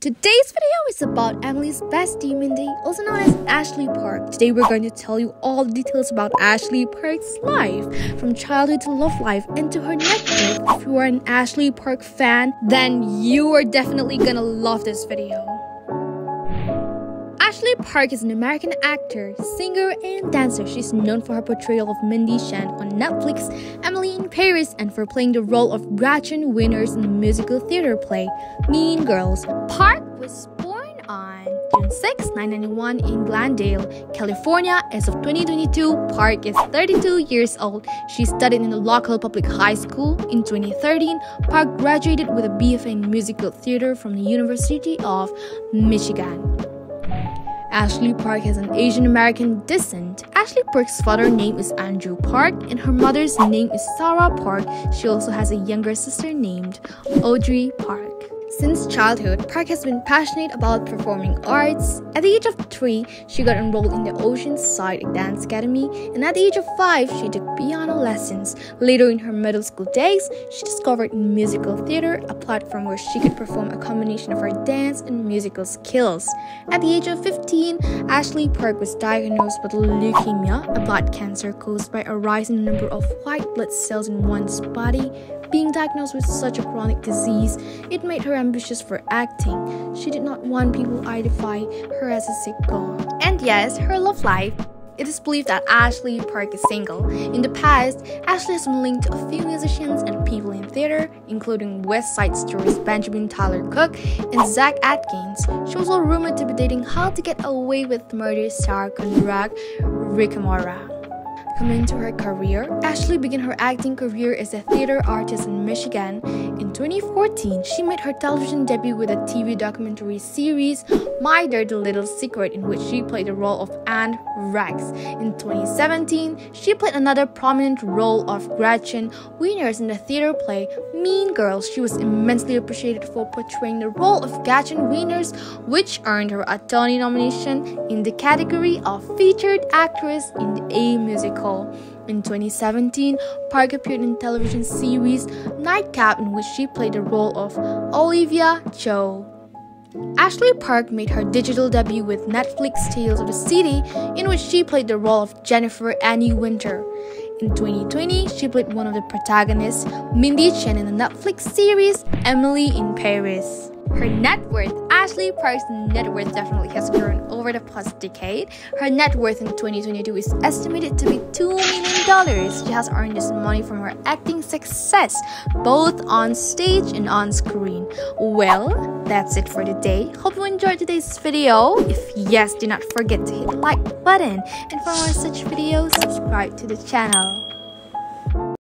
Today's video is about Emily's bestie, Mindy, also known as Ashley Park. Today we're going to tell you all the details about Ashley Park's life, from childhood to love life and to her neckbreak. If you are an Ashley Park fan, then you are definitely gonna love this video. Ashley Park is an American actor, singer, and dancer. She's known for her portrayal of Mindy Chen on Netflix, Emily in Paris, and for playing the role of Gretchen Wieners in the musical theater play Mean Girls. Park was born on June 6, 1991 in Glendale, California. As of 2022, Park is 32 years old. She studied in the local public high school. In 2013, Park graduated with a BFA in musical theater from the University of Michigan. Ashley Park has an Asian American descent. Ashley Park's father's name is Andrew Park and her mother's name is Sara Park. She also has a younger sister named Audrey Park. Since childhood, Park has been passionate about performing arts. At the age of 3, she got enrolled in the Oceanside Dance Academy, and at the age of 5, she took piano lessons. Later in her middle school days, she discovered musical theater, a platform where she could perform a combination of her dance and musical skills. At the age of 15, Ashley Park was diagnosed with leukemia, a blood cancer caused by a rise in the number of white blood cells in one's body. Being diagnosed with such a chronic disease, it made her ambitious for acting. She did not want people to identify her as a sick girl. And yes, her love life. It is believed that Ashley Park is single. In the past, Ashley has been linked to a few musicians and people in theater, including West Side Story's Benjamin Tyler Cook and Zach Atkins. She was also rumored to be dating How to Get Away With Murder star Conrad Ricamora. Coming to her career, Ashley began her acting career as a theater artist in Michigan. In 2014, she made her television debut with a TV documentary series, My Dirty Little Secret, in which she played the role of Ann Racz. In 2017, she played another prominent role of Gretchen Wieners in the theater play Mean Girls. She was immensely appreciated for portraying the role of Gretchen Wieners, which earned her a Tony nomination in the category of featured actress in the A musical. In 2017, Park appeared in the television series Nightcap, in which she played the role of Olivia Cho. Ashley Park made her digital debut with Netflix Tales of the City, in which she played the role of Jennifer Annie Winter. In 2020, she played one of the protagonists, Mindy Chen, in the Netflix series Emily in Paris. Her net worth. Ashley Park's net worth definitely has grown over the past decade. Her net worth in 2022 is estimated to be $2 million. She has earned this money from her acting success, both on stage and on screen. Well, that's it for today. Hope you enjoyed today's video. If yes, do not forget to hit the like button. And for more such videos, subscribe to the channel.